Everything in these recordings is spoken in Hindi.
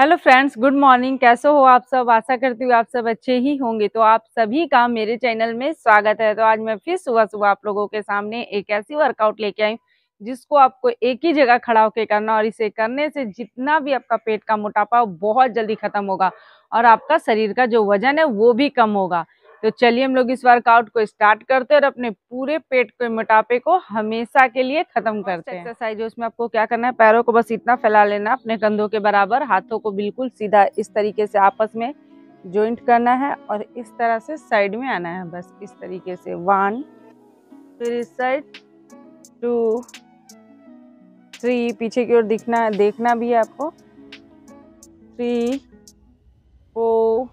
Hello friends, good morning. कैसे हो आप सब? आशा करती हूँ आप सब अच्छे ही होंगे। तो आप सभी का मेरे चैनल में स्वागत है। तो आज मैं फिर सुबह सुबह आप लोगों के सामने एक ऐसी वर्कआउट लेके आई हूँ जिसको आपको एक ही जगह खड़ा होकर करना, और इसे करने से जितना भी आपका पेट का मोटापा हो बहुत जल्दी खत्म होगा और आपका शरीर का जो वजन है वो भी कम होगा। तो चलिए हम लोग इस वर्कआउट को स्टार्ट करते हैं और अपने पूरे पेट के मोटापे को हमेशा के लिए खत्म करते हैं। एक्सरसाइज उसमें आपको क्या करना है, पैरों को बस इतना फैला लेना अपने कंधों के बराबर, हाथों को बिल्कुल सीधा इस तरीके से आपस में जॉइंट करना है और इस तरह से साइड में आना है। बस इस तरीके से 1 फिर इस साइड 2 3, पीछे की ओर दिखना देखना भी है आपको, 3 4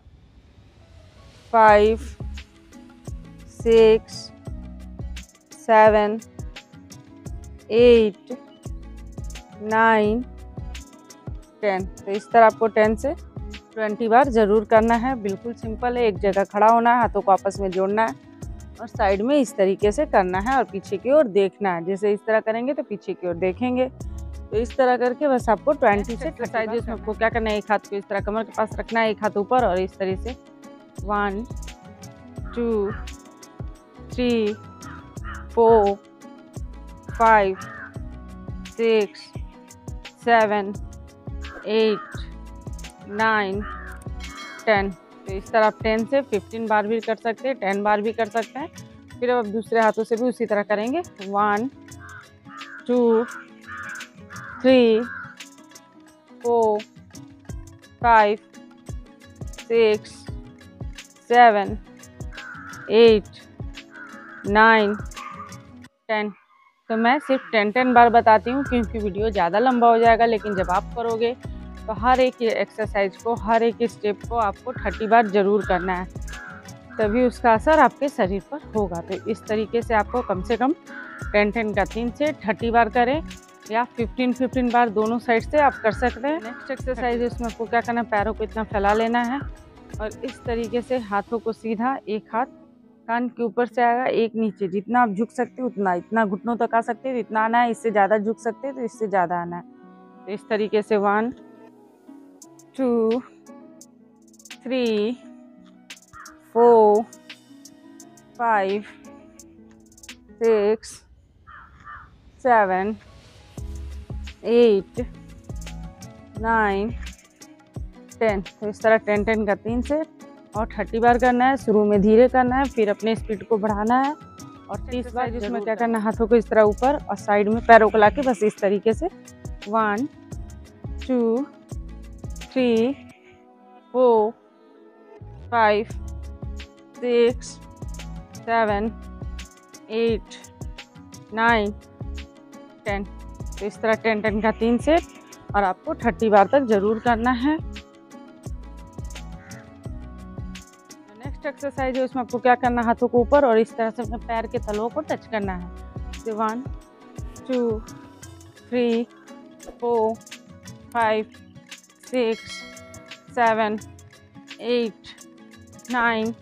5 6 7 8 9 10। तो इस तरह आपको 10 से 20 बार जरूर करना है। बिल्कुल सिंपल है, एक जगह खड़ा होना है, हाथों को आपस में जोड़ना है और साइड में इस तरीके से करना है और पीछे की ओर देखना है। जैसे इस तरह करेंगे तो पीछे की ओर देखेंगे। तो इस तरह करके बस आपको 20 से 30 में आपको क्या करना है, एक हाथ को इस तरह कमर के पास रखना है, एक हाथ ऊपर और इस तरह से 1 2 3 4 5 6 7 8 9 10। तो इस तरह आप 10 से 15 बार भी कर सकते हैं, 10 बार भी कर सकते हैं। फिर अब दूसरे हाथों से भी उसी तरह करेंगे, 1 2 3 4 5 6 7 8 9 10। तो मैं सिर्फ 10 बार बताती हूँ क्योंकि वीडियो ज़्यादा लंबा हो जाएगा, लेकिन जब आप करोगे तो हर एक एक्सरसाइज को, हर एक स्टेप को आपको 30 बार ज़रूर करना है, तभी उसका असर आपके शरीर पर होगा। तो इस तरीके से आपको कम से कम 10 का 3 से 30 बार करें या 15 बार दोनों साइड से आप कर सकते हैं। नेक्स्ट एक्सरसाइज उसमें आपको क्या करना है, पैरों को इतना फैला लेना है और इस तरीके से हाथों को सीधा, एक हाथ कान के ऊपर से आएगा, एक नीचे। जितना आप झुक सकते हो उतना, इतना घुटनों तक आ सकते हो इतना आना है, इससे ज़्यादा झुक सकते हो तो इससे ज़्यादा आना है। तो इस तरीके से 1 2 3 4 5 6 7 8 9 10। तो इस तरह 10 का 3 से और 30 बार करना है। शुरू में धीरे करना है, फिर अपने स्पीड को बढ़ाना है। और 30 बार इसमें क्या करना है, हाथों को इस तरह ऊपर और साइड में पैरों को लाके बस इस तरीके से 1 2 3 4 5 6 7 8 9 10। तो इस तरह 10 का 3 सेट और आपको 30 बार तक जरूर करना है। नेक्स्ट एक्सरसाइज है, उसमें आपको क्या करना है, हाथों को ऊपर और इस तरह से अपने पैर के तलों को टच करना है। 1 2 3 4 5 6 7 8 9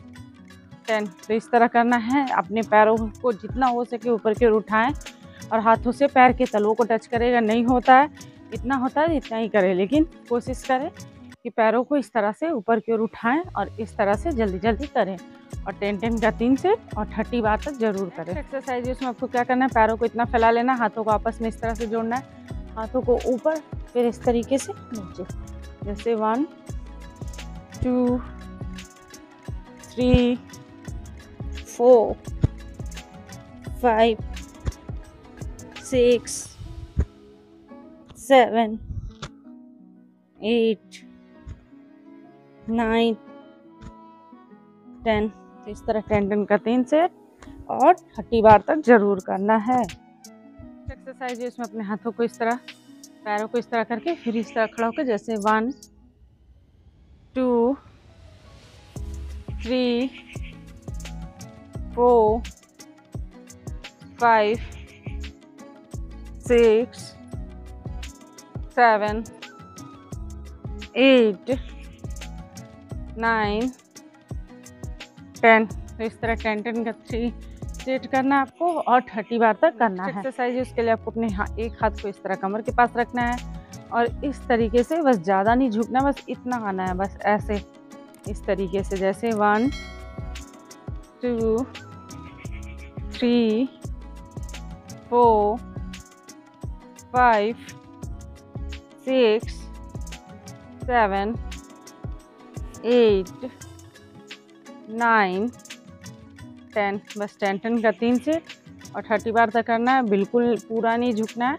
10। तो इस तरह करना है, अपने पैरों को जितना हो सके ऊपर की ओर उठाएं और हाथों से पैर के तलों को टच करेगा। नहीं होता है इतना, होता है इतना ही करें, लेकिन कोशिश करें कि पैरों को इस तरह से ऊपर की ओर उठाएं और इस तरह से जल्दी जल्दी करें। और 10 का 3 सेट और 30 बार तक जरूर करें। एक्सरसाइज उसमें आपको क्या करना है, पैरों को इतना फैला लेना, हाथों को आपस में इस तरह से जोड़ना है, हाथों को ऊपर फिर इस तरीके से नीचे। जैसे 1 2 3 4 5 6 7 8 9 10। तो इस तरह 10 का 3 सेट और 30 बार तक जरूर करना है। एक्सरसाइज है, इसमें अपने हाथों को इस तरह, पैरों को इस तरह करके फिर इस तरह खड़ा होकर, जैसे 1 2 3 4 5 6 7 8 9 10। तो इस तरह 10 का 3 सेट करना आपको और 30 बार तक करना है। एक्सरसाइज उसके लिए आपको अपने एक हाथ को इस तरह कमर के पास रखना है, और इस तरीके से, बस ज़्यादा नहीं झुकना, बस इतना खाना है, बस ऐसे इस तरीके से, जैसे 1 2 3 4 5 6 7 8 9 10, बस 10 का 3 से और 30 बार तक करना है। बिल्कुल पूरा नहीं झुकना है,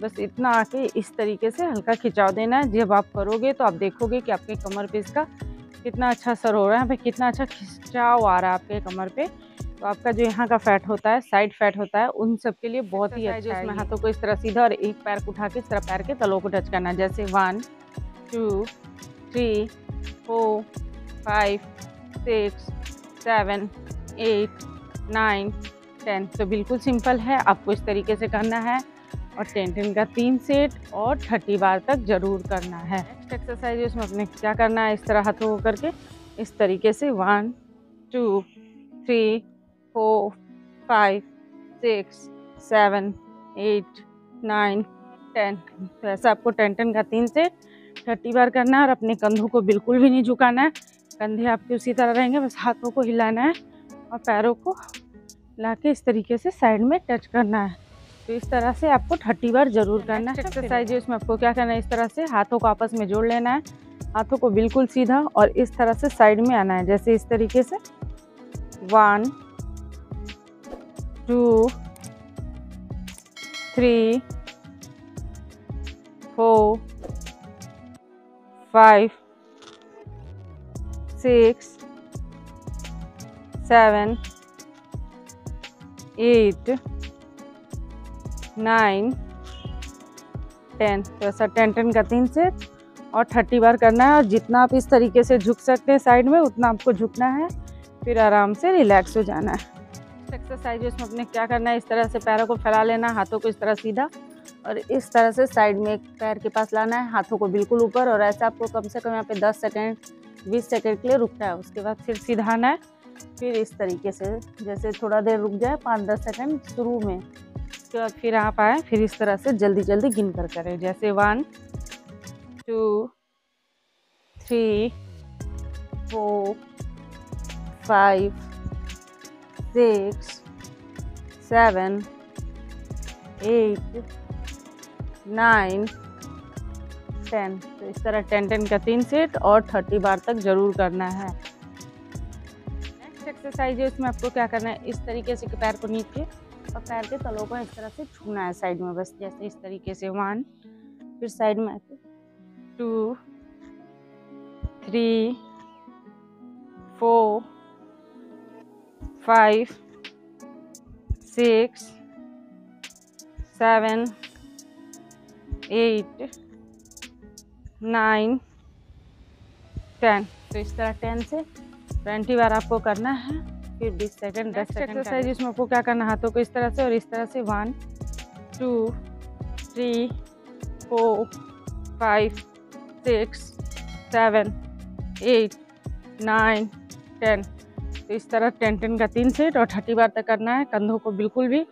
बस इतना आके इस तरीके से हल्का खिंचाव देना है। जब आप करोगे तो आप देखोगे कि आपके कमर पे इसका कितना अच्छा असर हो रहा है, भाई कितना अच्छा खिंचाव आ रहा है आपके कमर पे। तो आपका जो यहाँ का फैट होता है, साइड फैट होता है, उन सब के लिए बहुत ही अच्छा है। हाथों को इस तरह सीधा और एक पैर को उठा के इस तरह पैर के तलों को टच करना है, जैसे 1 2 3 4 5 6 7 8 9 10। तो बिल्कुल सिंपल है, आपको इस तरीके से करना है और 10 का 3 सेट और 30 बार तक ज़रूर करना है। नेक्स्ट एक्सरसाइज उसमें अपने क्या करना है, इस तरह हाथों को करके इस तरीके से 1 2 3 4 5 6 7 8 9 10। तो ऐसा आपको 10 का 3 सेट 30 बार करना है और अपने कंधों को बिल्कुल भी नहीं झुकाना है। कंधे आपके उसी तरह रहेंगे, बस हाथों को हिलाना है और पैरों को ला के इस तरीके से साइड में टच करना है। तो इस तरह से आपको 30 बार ज़रूर करना है। एक्सरसाइज है उसमें आपको क्या करना है, इस तरह से हाथों को आपस में जोड़ लेना है, हाथों को बिल्कुल सीधा और इस तरह से साइड में आना है, जैसे इस तरीके से 1 2 3 4 5 6 7 8 9 10। तो ऐसा 10 का 3 सेट और 30 बार करना है। और जितना आप इस तरीके से झुक सकते हैं साइड में, उतना आपको झुकना है, फिर आराम से रिलैक्स हो जाना है। एक्सरसाइज उसमें अपने क्या करना है, इस तरह से पैरों को फैला लेना, हाथों को इस तरह सीधा और इस तरह से साइड में एक पैर के पास लाना है, हाथों को बिल्कुल ऊपर। और ऐसा आपको कम से कम यहाँ पे 10 सेकेंड 20 सेकेंड के लिए रुकना है, उसके बाद फिर सीधा आना है। फिर इस तरीके से जैसे थोड़ा देर रुक जाए, 5-10 सेकेंड शुरू में, उसके बाद फिर आप आए, फिर इस तरह से जल्दी जल्दी गिन कर करें, जैसे 1 2 3 4 5 6 7 8 9 10। तो इस तरह 10 का 3 सेट और 30 बार तक ज़रूर करना है। नेक्स्ट एक्सरसाइज है उसमें आपको क्या करना है, इस तरीके से पैर को नीच के और पैर के तलों को इस तरह से छूना है साइड में, बस जैसे इस तरीके से 1, फिर साइड में आके 2 3 4 5 6 7 8 9 10। तो इस तरह 10 से 20 बार आपको करना है, फिर 20 सेकेंड 10 सेकेंड। एक्सरसाइज इसमें आपको क्या करना है, हाथों को इस तरह से और इस तरह से 1 2 3 4 5 6 7 8 9 10। तो इस तरह 10 का 3 सेट और 30 बार तक करना है। कंधों को बिल्कुल भी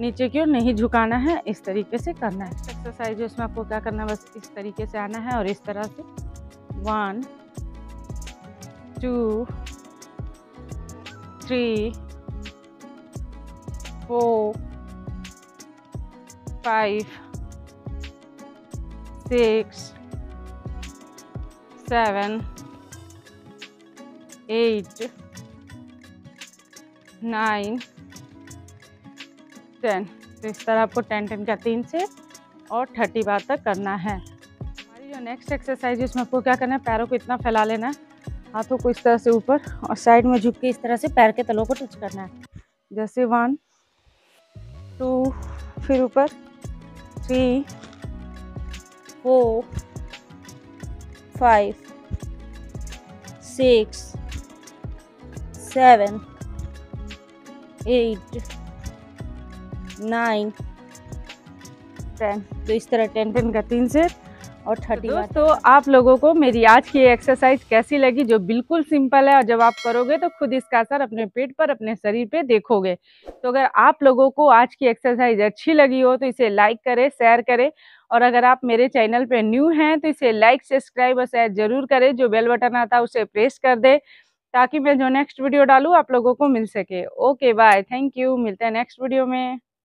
नीचे की ओर नहीं झुकाना है, इस तरीके से करना है। एक्सरसाइज उसमें आपको क्या करना है, बस इस तरीके से आना है और इस तरह से 1 2 3 4 5 6 7 8 9 10। तो इस तरह आपको 10 का 3 से और 30 बार तक करना है। हमारी जो नेक्स्ट एक्सरसाइज है उसमें आपको क्या करना है, पैरों को इतना फैला लेना है, हाथों को इस तरह से ऊपर और साइड में झुक के इस तरह से पैर के तलों को टच करना है, जैसे 1 2, फिर ऊपर 3 4 5 6 7 8 9 10। तो इस तरह 10 का 3 सेट और 30। दोस्तों आप लोगों को मेरी आज की एक्सरसाइज कैसी लगी, जो बिल्कुल सिंपल है और जब आप करोगे तो खुद इसका असर अपने पेट पर, अपने शरीर पे देखोगे। तो अगर आप लोगों को आज की एक्सरसाइज अच्छी लगी हो तो इसे लाइक करें, शेयर करें और अगर आप मेरे चैनल पे न्यू हैं तो इसे लाइक सब्सक्राइब और शेयर जरूर करें, जो बेल बटन आता है उसे प्रेस कर दे ताकि मैं जो नेक्स्ट वीडियो डालूँ आप लोगों को मिल सके। ओके बाय, थैंक यू, मिलते हैं नेक्स्ट वीडियो में।